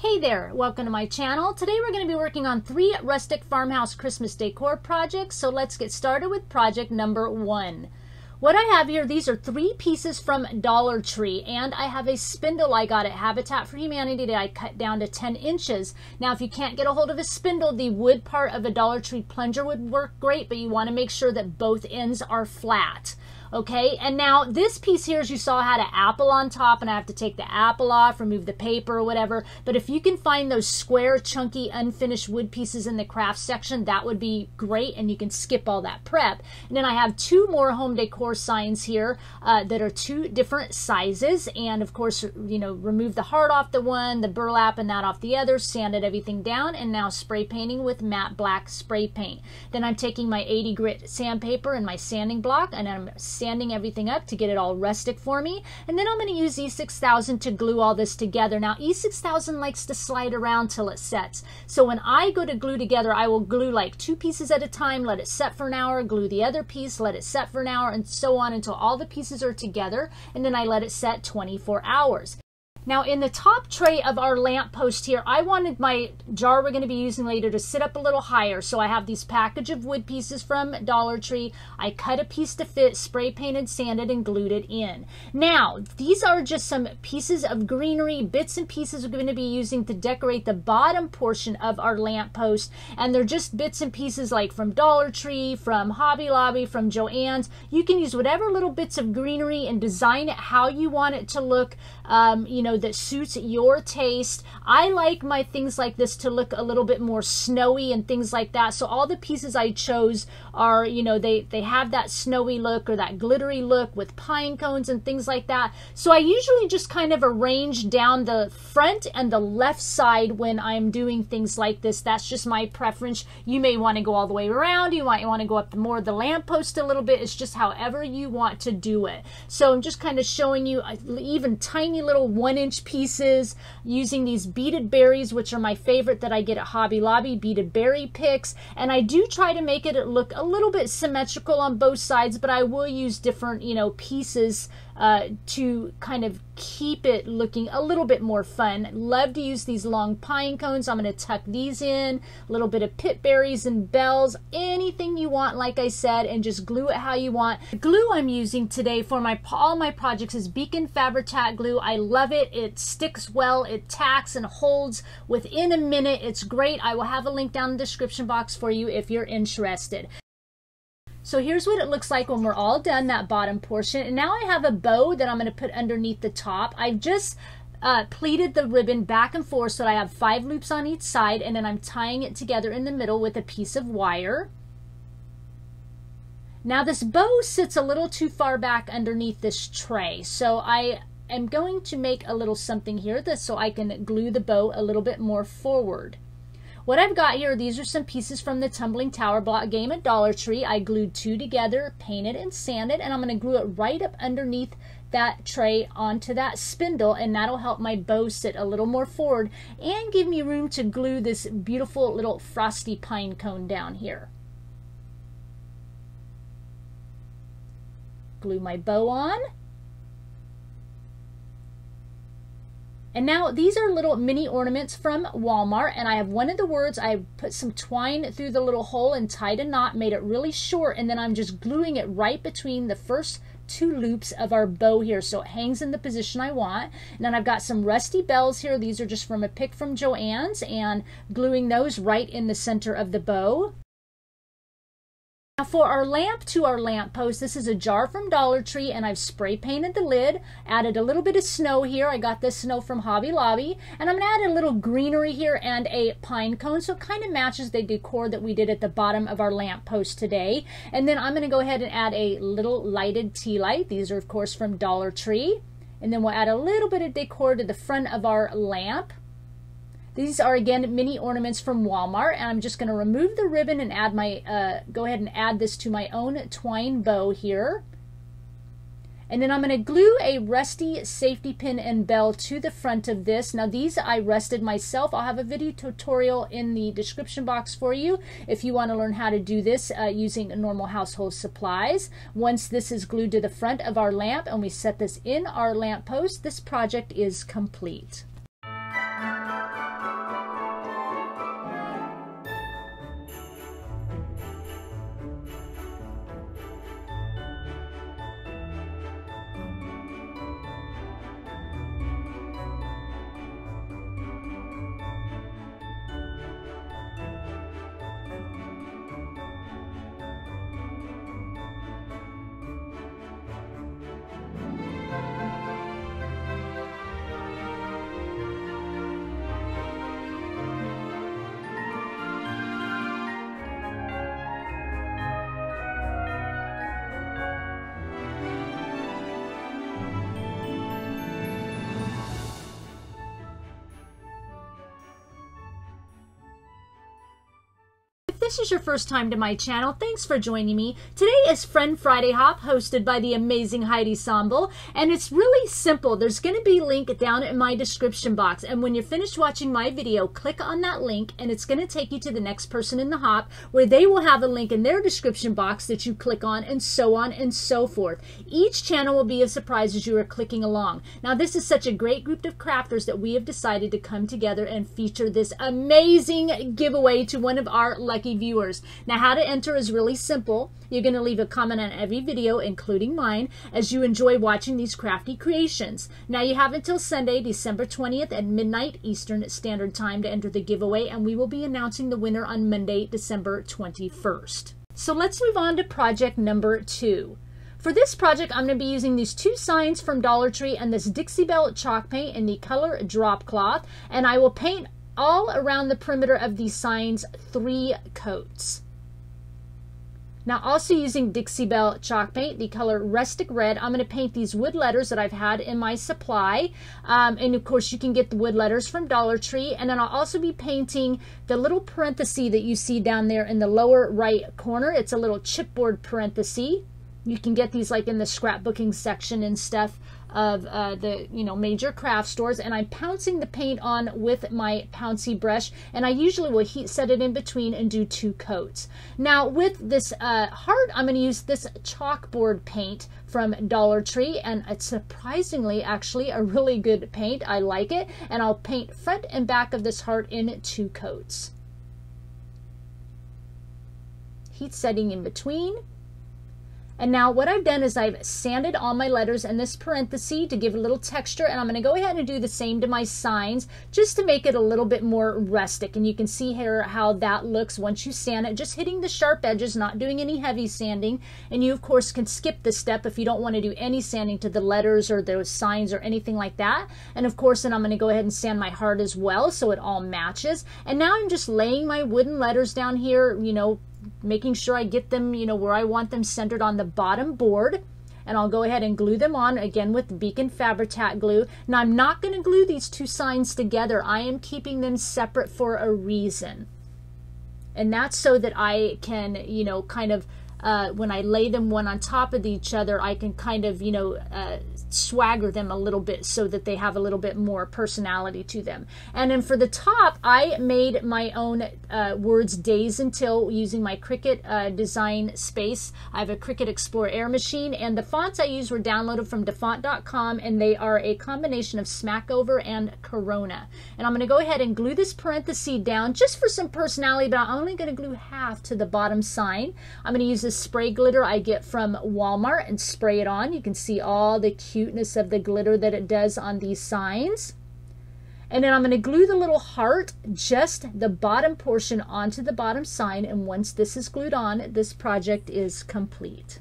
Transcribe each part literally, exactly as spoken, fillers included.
Hey there, welcome to my channel. Today we're going to be working on three rustic farmhouse Christmas decor projects, so let's get started with project number one. What I have here, these are three pieces from Dollar Tree, and I have a spindle I got at Habitat for Humanity that I cut down to ten inches. Now, if you can't get a hold of a spindle, the wood part of a Dollar Tree plunger would work great, but you want to make sure that both ends are flat. Okay, and now this piece here, as you saw, had an apple on top, and I have to take the apple off, remove the paper or whatever. But if you can find those square, chunky, unfinished wood pieces in the craft section, that would be great, and you can skip all that prep. And then I have two more home decor signs here uh, that are two different sizes. And of course, you know, remove the heart off the one, the burlap and that off the other, sanded everything down, and now spray painting with matte black spray paint. Then I'm taking my eighty grit sandpaper and my sanding block, and I'm sanding everything up to get it all rustic for me. And then I'm going to use E six thousand to glue all this together. Now E six thousand likes to slide around till it sets. So when I go to glue together, I will glue like two pieces at a time, let it set for an hour, glue the other piece, let it set for an hour, and so on until all the pieces are together. And then I let it set twenty-four hours. Now in the top tray of our lamppost here, I wanted my jar we're going to be using later to sit up a little higher. So I have these package of wood pieces from Dollar Tree. I cut a piece to fit, spray painted, sanded, and glued it in. Now, these are just some pieces of greenery, bits and pieces we're going to be using to decorate the bottom portion of our lamppost. And they're just bits and pieces like from Dollar Tree, from Hobby Lobby, from Joann's. You can use whatever little bits of greenery and design it how you want it to look, um, you know, that suits your taste. I like my things like this to look a little bit more snowy and things like that. So all the pieces I chose are, you know, they, they have that snowy look or that glittery look with pine cones and things like that. So I usually just kind of arrange down the front and the left side when I'm doing things like this. That's just my preference. You may want to go all the way around. You might want to go up more the lamppost a little bit. It's just however you want to do it. So I'm just kind of showing you even tiny little one inch pieces using these beaded berries, which are my favorite that I get at Hobby Lobby, beaded berry picks. And I do try to make it look a little bit symmetrical on both sides, but I will use different, you know, pieces uh, to kind of keep it looking a little bit more fun. Love to use these long pine cones. I'm going to tuck these in, a little bit of pit berries and bells, anything you want, like I said, and just glue it how you want. The glue I'm using today for my all my projects is Beacon Fabri-Tac glue. I love it. It sticks well, it tacks and holds within a minute. It's great. I will have a link down in the description box for you if you're interested. So here's what it looks like when we're all done, that bottom portion. And now I have a bow that I'm going to put underneath the top. I've just Uh, pleated the ribbon back and forth so that I have five loops on each side, and then I'm tying it together in the middle with a piece of wire. Now this bow sits a little too far back underneath this tray, so I am going to make a little something here that so I can glue the bow a little bit more forward. What I've got here, these are some pieces from the Tumbling Tower Block game at Dollar Tree. I glued two together, painted and sanded, and I'm going to glue it right up underneath that tray onto that spindle, and that'll help my bow sit a little more forward and give me room to glue this beautiful little frosty pine cone down here. Glue my bow on. And now these are little mini ornaments from Walmart, and I have one of the words. I put some twine through the little hole and tied a knot, made it really short, and then I'm just gluing it right between the first two loops of our bow here so it hangs in the position I want. And then I've got some rusty bells here. These are just from a pick from Joann's, and gluing those right in the center of the bow. Now for our lamp to our lamp post, this is a jar from Dollar Tree, and I've spray painted the lid, added a little bit of snow here. I got this snow from Hobby Lobby, and I'm going to add a little greenery here and a pine cone, so it kind of matches the decor that we did at the bottom of our lamp post today. And then I'm going to go ahead and add a little lighted tea light. These are of course from Dollar Tree. And then we'll add a little bit of decor to the front of our lamp. These are, again, mini ornaments from Walmart, and I'm just going to remove the ribbon and add my, uh, go ahead and add this to my own twine bow here. And then I'm going to glue a rusty safety pin and bell to the front of this. Now these I rusted myself. I'll have a video tutorial in the description box for you if you want to learn how to do this uh, using normal household supplies. Once this is glued to the front of our lamp and we set this in our lamppost, this project is complete. this is your first time to my channel, thanks for joining me. Today is Friend Friday Hop, hosted by the amazing Heidi Sonboul, and it's really simple. There's going to be a link down in my description box, and when you're finished watching my video, click on that link, and it's going to take you to the next person in the hop, where they will have a link in their description box that you click on, and so on and so forth. Each channel will be a surprise as you are clicking along. Now, this is such a great group of crafters that we have decided to come together and feature this amazing giveaway to one of our lucky viewers. Now, how to enter is really simple. You're going to leave a comment on every video, including mine, as you enjoy watching these crafty creations. Now, you have until Sunday, December twentieth at midnight Eastern Standard Time to enter the giveaway, and we will be announcing the winner on Monday, December twenty-first. So let's move on to project number two. For this project, I'm going to be using these two signs from Dollar Tree and this Dixie Belle chalk paint in the color Drop Cloth, and I will paint all around the perimeter of these signs three coats. Now, also using Dixie Belle chalk paint, the color Rustic Red, I'm going to paint these wood letters that I've had in my supply. Um, and of course, you can get the wood letters from Dollar Tree. And then I'll also be painting the little parenthesis that you see down there in the lower right corner. It's a little chipboard parenthesis. You can get these like in the scrapbooking section and stuff of uh, the you know major craft stores, and I'm pouncing the paint on with my pouncy brush, and I usually will heat set it in between and do two coats. Now with this uh, heart, I'm going to use this chalkboard paint from Dollar Tree, and it's surprisingly actually a really good paint. I like it, and I'll paint front and back of this heart in two coats. Heat setting in between. And now what I've done is I've sanded all my letters in this parenthesis to give a little texture, and I'm going to go ahead and do the same to my signs just to make it a little bit more rustic. And you can see here how that looks once you sand it, just hitting the sharp edges, not doing any heavy sanding. And you, of course, can skip this step if you don't want to do any sanding to the letters or those signs or anything like that. And of course, then I'm going to go ahead and sand my heart as well so it all matches. And now I'm just laying my wooden letters down here, you know, making sure I get them, you know, where I want them centered on the bottom board. And I'll go ahead and glue them on again with Beacon Fabri-Tac glue. Now, I'm not going to glue these two signs together. I am keeping them separate for a reason. And that's so that I can, you know, kind of, uh, when I lay them one on top of each other, I can kind of, you know, uh, swagger them a little bit so that they have a little bit more personality to them. And then for the top, I made my own uh, words days until using my Cricut uh, design space. I have a Cricut Explore Air machine, and the fonts I used were downloaded from dafont dot com, and they are a combination of Smackover and Corona. And I'm going to go ahead and glue this parenthesis down just for some personality, but I'm only going to glue half to the bottom sign. I'm going to use this spray glitter I get from Walmart and spray it on. You can see all the cute cuteness of the glitter that it does on these signs. And then I'm going to glue the little heart, just the bottom portion, onto the bottom sign, and once this is glued on, this project is complete.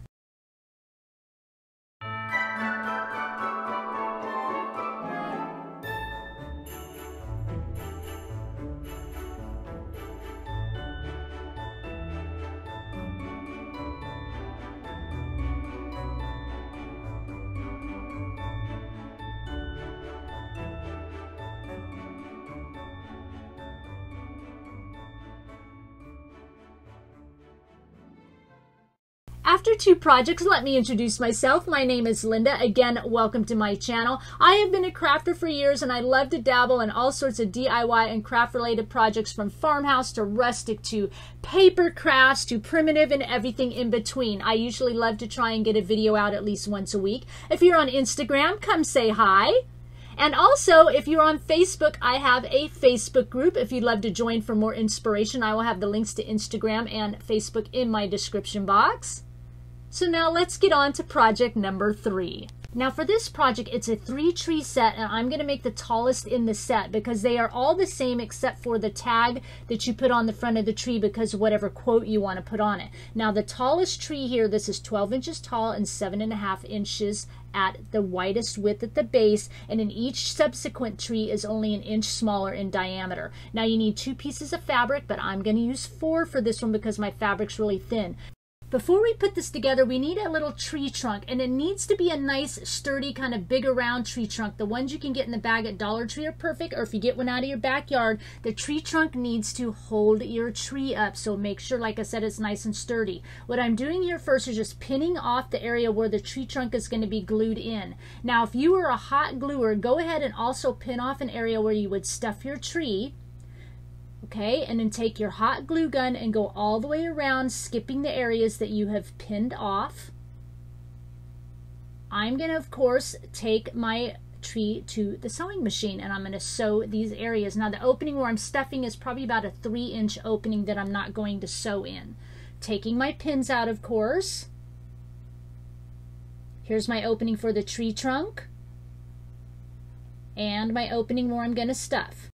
After two projects, let me introduce myself. My name is Linda. Again, welcome to my channel. I have been a crafter for years, and I love to dabble in all sorts of D I Y and craft-related projects, from farmhouse to rustic to paper crafts to primitive and everything in between. I usually love to try and get a video out at least once a week. If you're on Instagram, come say hi. And also, if you're on Facebook, I have a Facebook group. If you'd love to join for more inspiration, I will have the links to Instagram and Facebook in my description box. So now let's get on to project number three. Now for this project, it's a three tree set, and I'm going to make the tallest in the set because they are all the same except for the tag that you put on the front of the tree, because whatever quote you want to put on it. Now the tallest tree here, this is twelve inches tall and seven and a half inches at the widest width at the base, and then each subsequent tree is only an inch smaller in diameter. Now you need two pieces of fabric, but I'm going to use four for this one because my fabric's really thin. Before we put this together, we need a little tree trunk, and it needs to be a nice, sturdy, kind of bigger, round tree trunk. The ones you can get in the bag at Dollar Tree are perfect, or if you get one out of your backyard, the tree trunk needs to hold your tree up, so make sure, like I said, it's nice and sturdy. What I'm doing here first is just pinning off the area where the tree trunk is going to be glued in. Now, if you are a hot gluer, go ahead and also pin off an area where you would stuff your tree. Okay, and then take your hot glue gun and go all the way around, skipping the areas that you have pinned off. I'm going to, of course, take my tree to the sewing machine, and I'm going to sew these areas. Now, the opening where I'm stuffing is probably about a three inch opening that I'm not going to sew in. Taking my pins out, of course. Here's my opening for the tree trunk. And my opening where I'm going to stuff.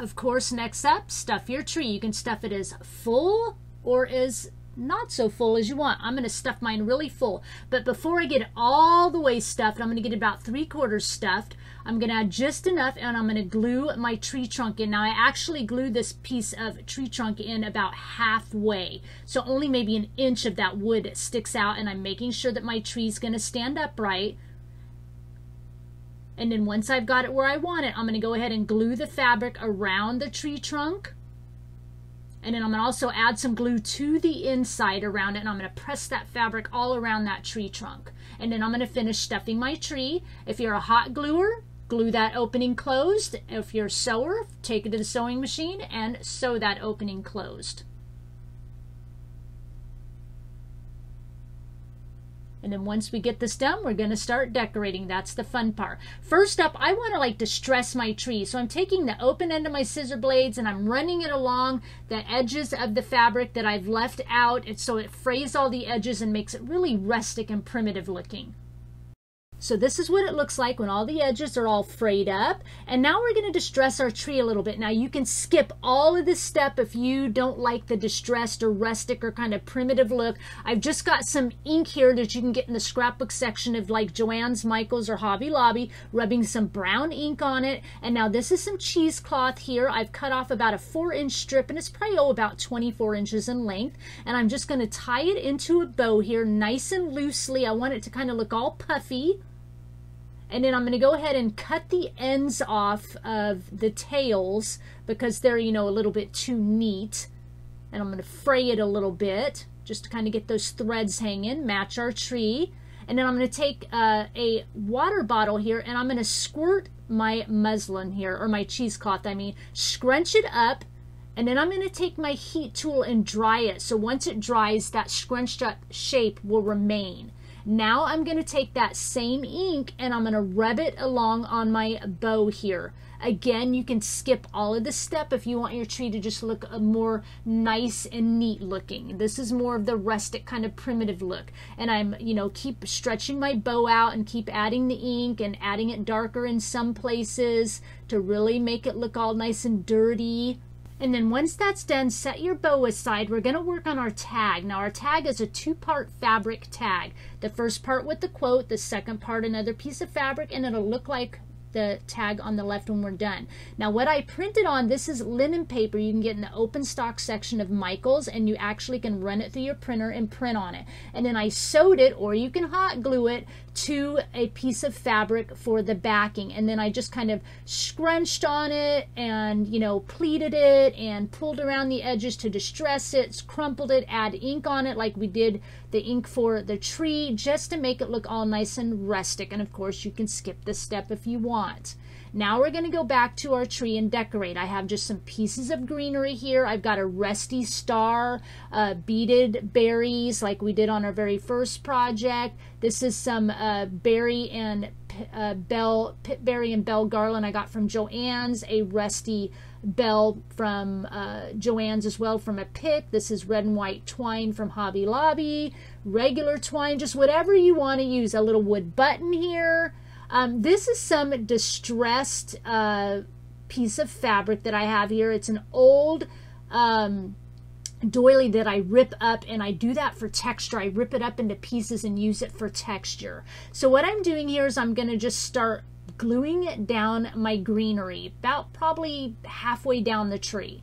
Of course, next up, stuff your tree. You can stuff it as full or as not so full as you want. I'm going to stuff mine really full. But before I get it all the way stuffed, I'm going to get about three quarters stuffed. I'm going to add just enough, and I'm going to glue my tree trunk in. Now, I actually glued this piece of tree trunk in about halfway. So only maybe an inch of that wood sticks out, and I'm making sure that my tree's going to stand upright. And then once I've got it where I want it, I'm going to go ahead and glue the fabric around the tree trunk. And then I'm going to also add some glue to the inside around it, and I'm going to press that fabric all around that tree trunk. And then I'm going to finish stuffing my tree. If you're a hot gluer, glue that opening closed. If you're a sewer, take it to the sewing machine and sew that opening closed. And then once we get this done, we're going to start decorating. That's the fun part. First up, I want to like distress my tree. So I'm taking the open end of my scissor blades and I'm running it along the edges of the fabric that I've left out. And so it frays all the edges and makes it really rustic and primitive looking. So this is what it looks like when all the edges are all frayed up. And now we're going to distress our tree a little bit. Now you can skip all of this step if you don't like the distressed or rustic or kind of primitive look. I've just got some ink here that you can get in the scrapbook section of like Joann's, Michael's, or Hobby Lobby, rubbing some brown ink on it. And now this is some cheesecloth here. I've cut off about a four inch strip, and it's probably oh, about twenty-four inches in length. And I'm just going to tie it into a bow here nice and loosely. I want it to kind of look all puffy. And then I'm going to go ahead and cut the ends off of the tails because they're, you know, a little bit too neat. And I'm going to fray it a little bit just to kind of get those threads hanging, match our tree. And then I'm going to take uh, a water bottle here, and I'm going to squirt my muslin here, or my cheesecloth, I mean, scrunch it up. And then I'm going to take my heat tool and dry it. So once it dries, that scrunched up shape will remain. Now I'm going to take that same ink and I'm going to rub it along on my bow here. Again, you can skip all of this step if you want your tree to just look more nice and neat looking. This is more of the rustic kind of primitive look. And I'm, you know, keep stretching my bow out and keep adding the ink and adding it darker in some places to really make it look all nice and dirty. And then once that's done, set your bow aside. We're going to work on our tag. Now our tag is a two-part fabric tag. The first part with the quote, the second part another piece of fabric, and it'll look like the tag on the left when we're done. Now what I printed on, this is linen paper you can get in the open stock section of Michael's, and you actually can run it through your printer and print on it. And then I sewed it, or you can hot glue it, to a piece of fabric for the backing. And then I just kind of scrunched on it and, you know, pleated it and pulled around the edges to distress it, crumpled it, add ink on it like we did the ink for the tree, just to make it look all nice and rustic. And of course you can skip this step if you want. Now we're going to go back to our tree and decorate. I have just some pieces of greenery here. I've got a rusty star, uh, beaded berries like we did on our very first project. This is some uh, berry and uh, bell, pitberry and bell garland I got from Joann's, a rusty bell from uh, Joann's as well from a pick. This is red and white twine from Hobby Lobby, regular twine, just whatever you want to use. A little wood button here. Um, this is some distressed uh, piece of fabric that I have here. It's an old um, doily that I rip up, and I do that for texture. I rip it up into pieces and use it for texture. So what I'm doing here is I'm going to just start gluing down my greenery, about probably halfway down the tree.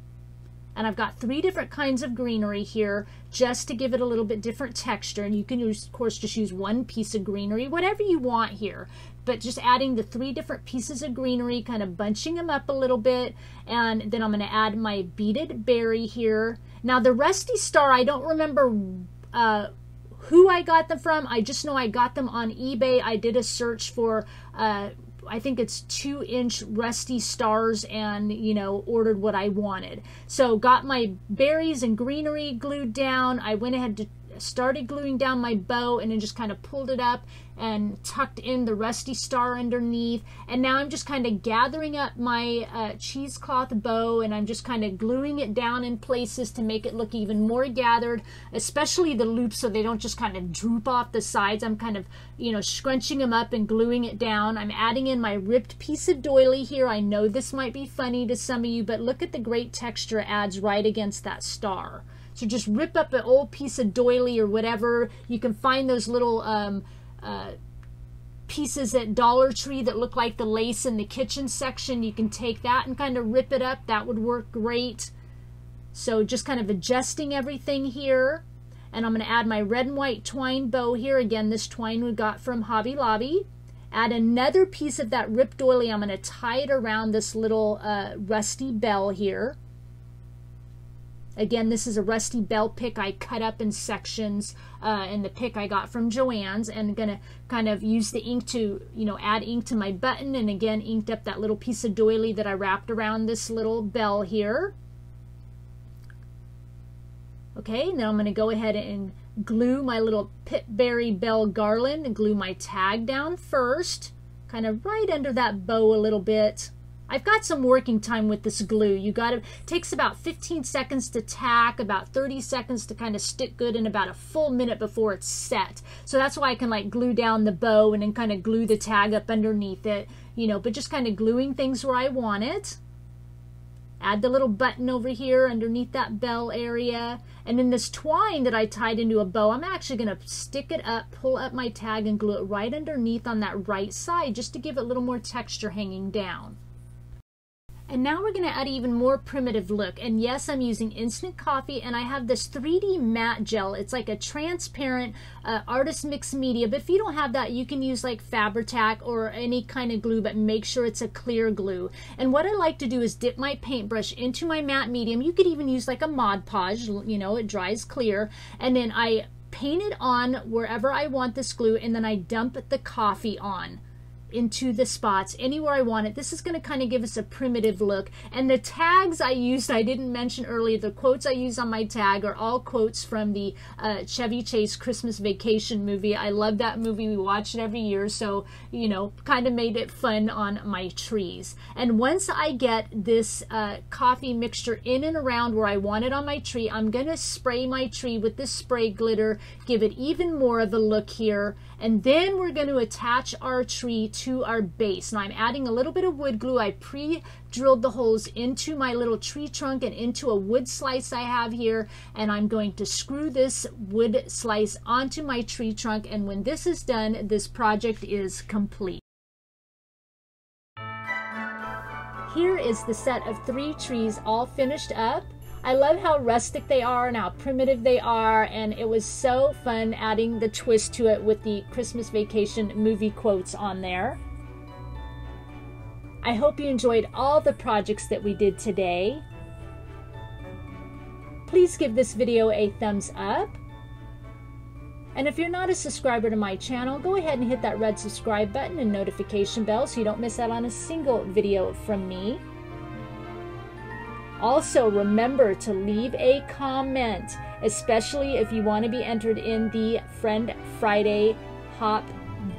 And I've got three different kinds of greenery here just to give it a little bit different texture. And you can, use, of course, just use one piece of greenery, whatever you want here. But just adding the three different pieces of greenery, kind of bunching them up a little bit. And then I'm going to add my beaded berry here. Now, the Rusty Star, I don't remember uh, who I got them from. I just know I got them on eBay. I did a search for... Uh, I think it's two inch rusty stars and, you know, ordered what I wanted. So got my berries and greenery glued down. I went ahead to started gluing down my bow and then just kind of pulled it up and tucked in the rusty star underneath. And now I'm just kind of gathering up my uh, cheesecloth bow and I'm just kind of gluing it down in places to make it look even more gathered, especially the loops so they don't just kind of droop off the sides. I'm kind of, you know, scrunching them up and gluing it down. I'm adding in my ripped piece of doily here. I know this might be funny to some of you, but look at the great texture it adds right against that star. So just rip up an old piece of doily or whatever. You can find those little um, uh, pieces at Dollar Tree that look like the lace in the kitchen section. You can take that and kind of rip it up. That would work great. So just kind of adjusting everything here. And I'm going to add my red and white twine bow here. Again, this twine we got from Hobby Lobby. Add another piece of that ripped doily. I'm going to tie it around this little uh, rusty bell here. Again, this is a rusty bell pick I cut up in sections, uh, and the pick I got from Joann's, and I'm gonna kind of use the ink to, you know, add ink to my button, and again, inked up that little piece of doily that I wrapped around this little bell here. Okay, now I'm gonna go ahead and glue my little pitberry bell garland and glue my tag down first, kind of right under that bow a little bit. I've got some working time with this glue. You gotta, it takes about fifteen seconds to tack, about thirty seconds to kind of stick good, and about a full minute before it's set. So that's why I can like glue down the bow and then kind of glue the tag up underneath it, you know, but just kind of gluing things where I want it. Add the little button over here underneath that bell area. And then this twine that I tied into a bow, I'm actually going to stick it up, pull up my tag and glue it right underneath on that right side just to give it a little more texture hanging down. And now we're going to add even more primitive look. And yes, I'm using instant coffee, and I have this three D matte gel. It's like a transparent uh, artist mixed media, but if you don't have that, you can use like Fabri-Tac or any kind of glue, but make sure it's a clear glue. And what I like to do is dip my paintbrush into my matte medium. You could even use like a Mod Podge, you know, it dries clear. And then I paint it on wherever I want this glue, and then I dump the coffee on into the spots anywhere I want it. This is going to kind of give us a primitive look. And the tags I used, I didn't mention earlier, the quotes I use on my tag are all quotes from the uh, Chevy Chase Christmas Vacation movie. I love that movie. We watch it every year. So, you know, kind of made it fun on my trees. And once I get this uh, coffee mixture in and around where I want it on my tree, I'm going to spray my tree with this spray glitter, give it even more of a look here. And then we're going to attach our tree to our base. Now I'm adding a little bit of wood glue. I pre-drilled the holes into my little tree trunk and into a wood slice I have here. And I'm going to screw this wood slice onto my tree trunk. And when this is done, this project is complete. Here is the set of three trees all finished up. I love how rustic they are and how primitive they are, and it was so fun adding the twist to it with the Christmas Vacation movie quotes on there. I hope you enjoyed all the projects that we did today. Please give this video a thumbs up. And if you're not a subscriber to my channel, go ahead and hit that red subscribe button and notification bell so you don't miss out on a single video from me. Also, remember to leave a comment, especially if you want to be entered in the Friend Friday Hop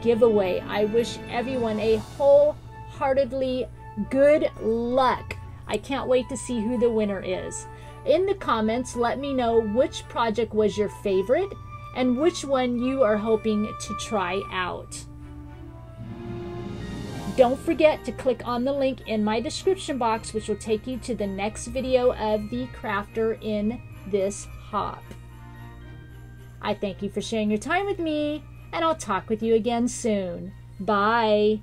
giveaway. I wish everyone a wholeheartedly good luck. I can't wait to see who the winner is. In the comments, let me know which project was your favorite and which one you are hoping to try out. Don't forget to click on the link in my description box, which will take you to the next video of the crafter in this hop. I thank you for sharing your time with me, and I'll talk with you again soon. Bye.